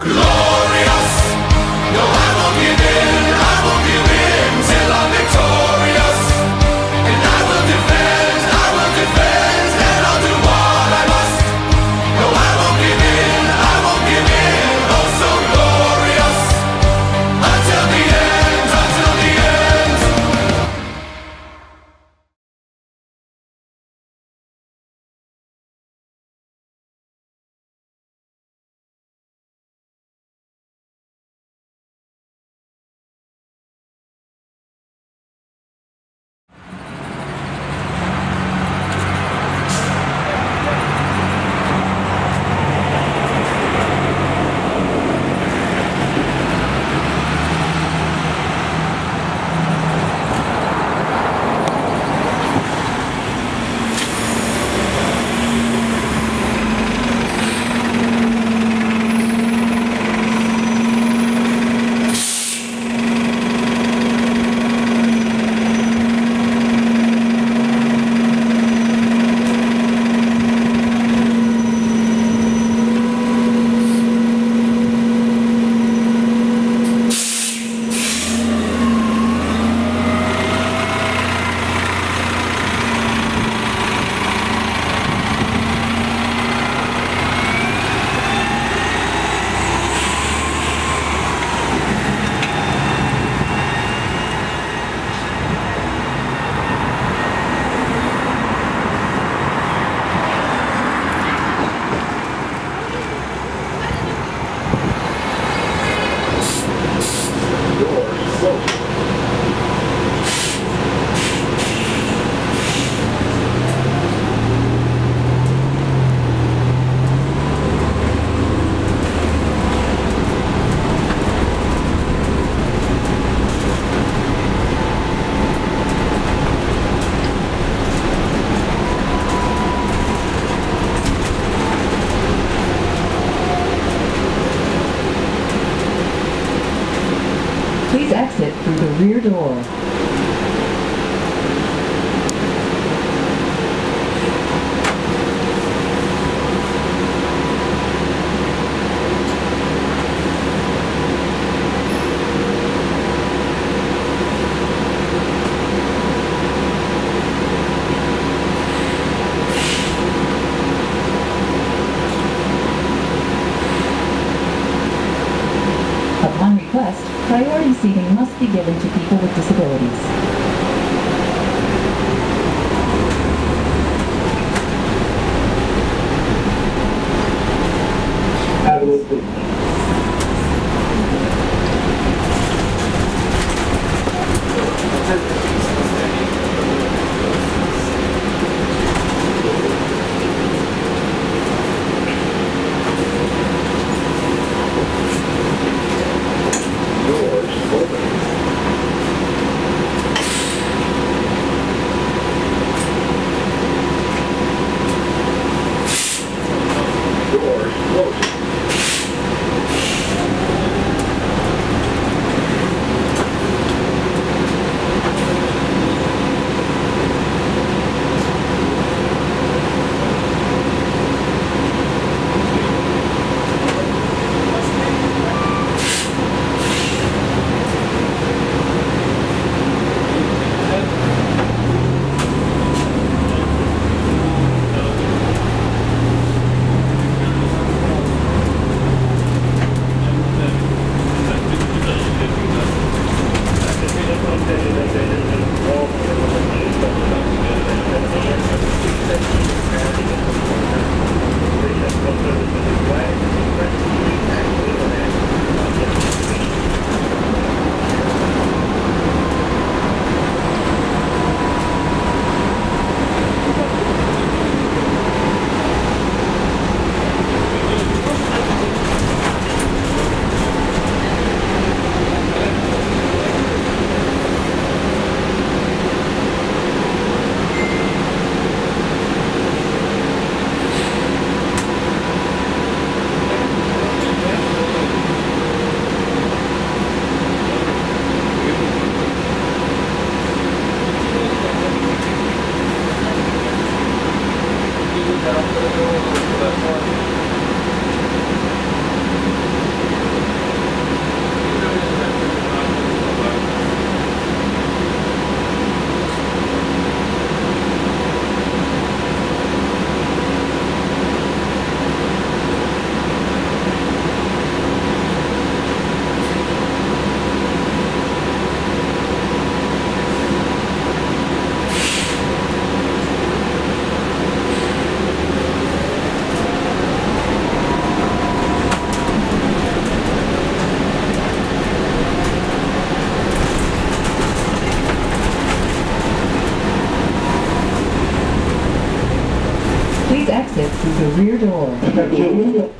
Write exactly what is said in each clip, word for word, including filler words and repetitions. Glorious, no, I won't give in, I won't give in till I'm victorious. And I will defend, I will defend, and I'll do what I must. No, I won't give in, I won't give in, oh so glorious, until the end, until the end. Please exit through the rear door. Upon request, priority seating must be given to people with disabilities. Doors closed. the rear door. The rear door.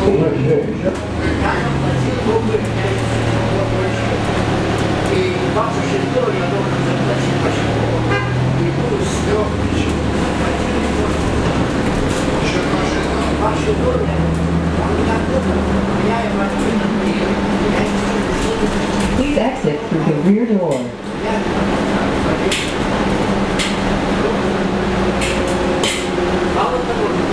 Please exit through the rear door. All of the